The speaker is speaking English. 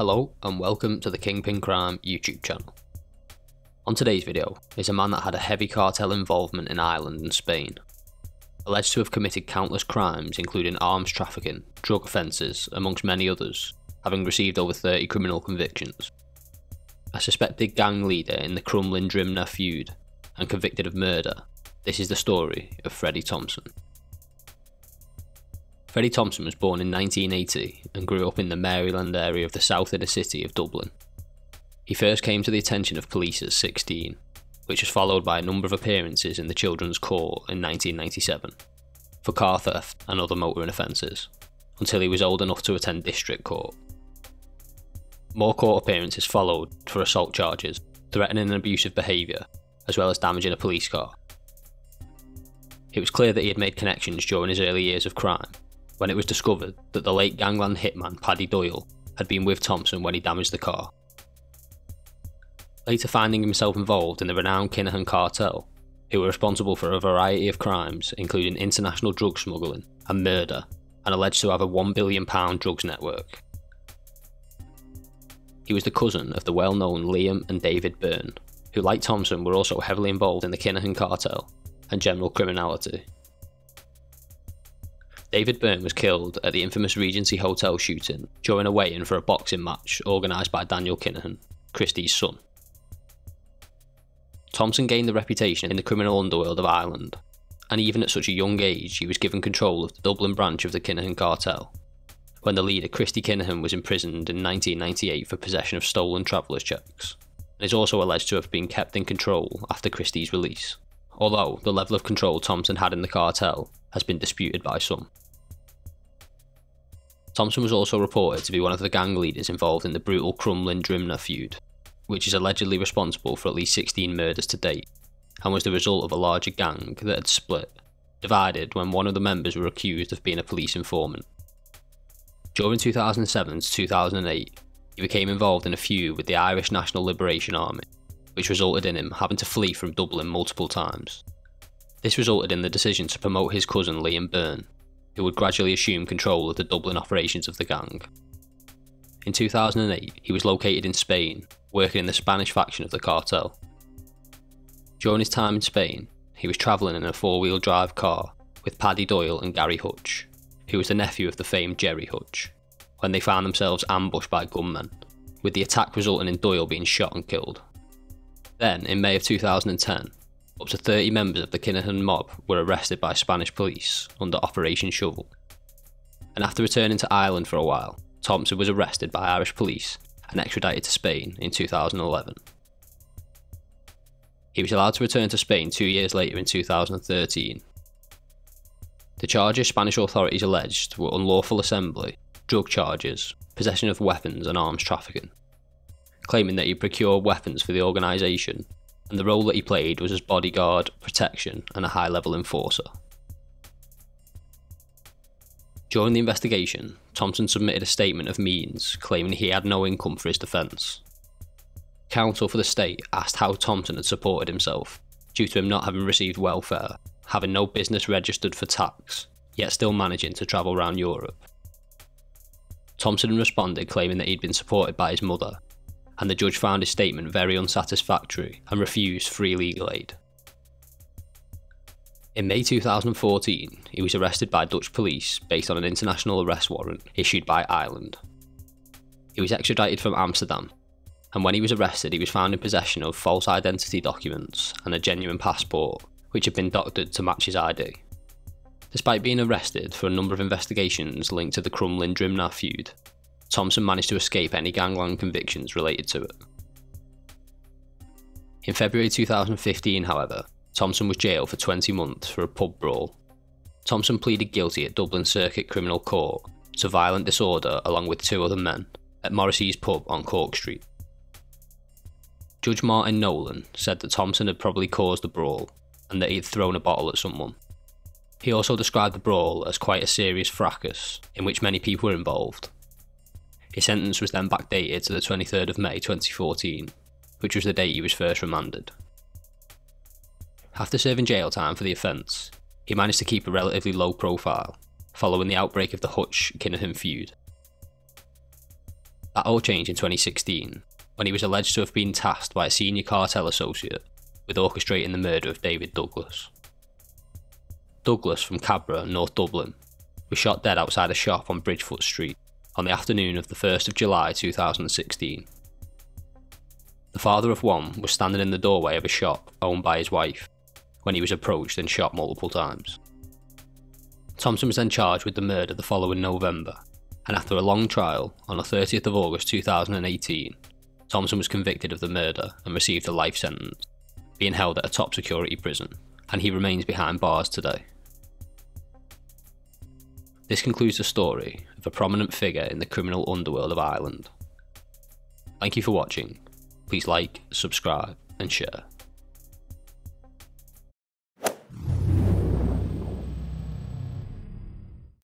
Hello and welcome to the Kingpin Crime YouTube channel. On today's video is a man that had a heavy cartel involvement in Ireland and Spain. Alleged to have committed countless crimes including arms trafficking, drug offences amongst many others, having received over 30 criminal convictions. A suspected gang leader in the Crumlin Drimnagh feud and convicted of murder, this is the story of Freddie Thompson. Freddie Thompson was born in 1980 and grew up in the Maryland area of the south inner city of Dublin. He first came to the attention of police at 16, which was followed by a number of appearances in the Children's Court in 1997, for car theft and other motoring offences, until he was old enough to attend District Court. More court appearances followed for assault charges, threatening and abusive behaviour, as well as damaging a police car. It was clear that he had made connections during his early years of crime, when it was discovered that the late gangland hitman Paddy Doyle had been with Thompson when he damaged the car. Later finding himself involved in the renowned Kinahan Cartel, who were responsible for a variety of crimes including international drug smuggling and murder, and alleged to have a £1 billion drugs network. He was the cousin of the well-known Liam and David Byrne, who like Thompson were also heavily involved in the Kinahan Cartel and general criminality. David Byrne was killed at the infamous Regency Hotel shooting during a weigh-in for a boxing match organised by Daniel Kinahan, Christie's son. Thompson gained the reputation in the criminal underworld of Ireland, and even at such a young age he was given control of the Dublin branch of the Kinahan Cartel, when the leader Christy Kinahan was imprisoned in 1998 for possession of stolen travellers' cheques, and is also alleged to have been kept in control after Christie's release, although the level of control Thompson had in the cartel has been disputed by some. Thompson was also reported to be one of the gang leaders involved in the brutal Crumlin Drimnagh feud, which is allegedly responsible for at least 16 murders to date, and was the result of a larger gang that had split, divided when one of the members were accused of being a police informant. During 2007 to 2008, he became involved in a feud with the Irish National Liberation Army, which resulted in him having to flee from Dublin multiple times. This resulted in the decision to promote his cousin Liam Byrne, who would gradually assume control of the Dublin operations of the gang. In 2008, he was located in Spain, working in the Spanish faction of the cartel. During his time in Spain, he was travelling in a four-wheel drive car with Paddy Doyle and Gary Hutch, who was the nephew of the famed Gerry Hutch, when they found themselves ambushed by gunmen, with the attack resulting in Doyle being shot and killed. Then, in May of 2010, up to 30 members of the Kinahan mob were arrested by Spanish police under Operation Shovel. And after returning to Ireland for a while, Thompson was arrested by Irish police and extradited to Spain in 2011. He was allowed to return to Spain 2 years later in 2013. The charges Spanish authorities alleged were unlawful assembly, drug charges, possession of weapons and arms trafficking, claiming that he procured weapons for the organisation, and the role that he played was as bodyguard, protection and a high-level enforcer. During the investigation, Thompson submitted a statement of means claiming he had no income for his defence. Counsel for the state asked how Thompson had supported himself, due to him not having received welfare, having no business registered for tax, yet still managing to travel around Europe. Thompson responded claiming that he'd been supported by his mother, and the judge found his statement very unsatisfactory and refused free legal aid. In May 2014, he was arrested by Dutch police based on an international arrest warrant issued by Ireland. He was extradited from Amsterdam, and when he was arrested he was found in possession of false identity documents and a genuine passport, which had been doctored to match his ID. Despite being arrested for a number of investigations linked to the Crumlin Drimnagh feud, Thompson managed to escape any gangland convictions related to it. In February 2015, however, Thompson was jailed for 20 months for a pub brawl. Thompson pleaded guilty at Dublin Circuit Criminal Court to violent disorder along with two other men at Morrissey's Pub on Cork Street. Judge Martin Nolan said that Thompson had probably caused the brawl and that he had thrown a bottle at someone. He also described the brawl as quite a serious fracas in which many people were involved. His sentence was then backdated to the 23rd of May 2014, which was the date he was first remanded. After serving jail time for the offence, he managed to keep a relatively low profile, following the outbreak of the Hutch-Kinahan feud. That all changed in 2016, when he was alleged to have been tasked by a senior cartel associate with orchestrating the murder of David Douglas. Douglas, from Cabra, North Dublin, was shot dead outside a shop on Bridgefoot Street on the afternoon of the 1st of July 2016. The father of one was standing in the doorway of a shop owned by his wife when he was approached and shot multiple times. Thompson was then charged with the murder the following November, and after a long trial, on the 30th of August 2018, Thompson was convicted of the murder and received a life sentence, being held at a top security prison, and he remains behind bars today. This concludes the story of a prominent figure in the criminal underworld of Ireland. Thank you for watching. Please like, subscribe and share.